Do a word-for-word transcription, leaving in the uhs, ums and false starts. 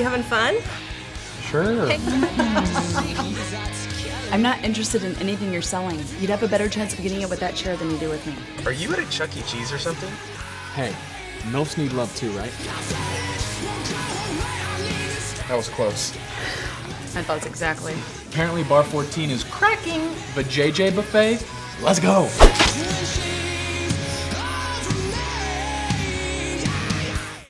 You having fun? Sure. I'm not interested in anything you're selling. You'd have a better chance of getting it with that chair than you do with me. Are you at a Chuck E. Cheese or something? Hey, MILFs need love too, right? That was close. My thoughts exactly. Apparently bar fourteen is cracking the J J buffet. Let's go.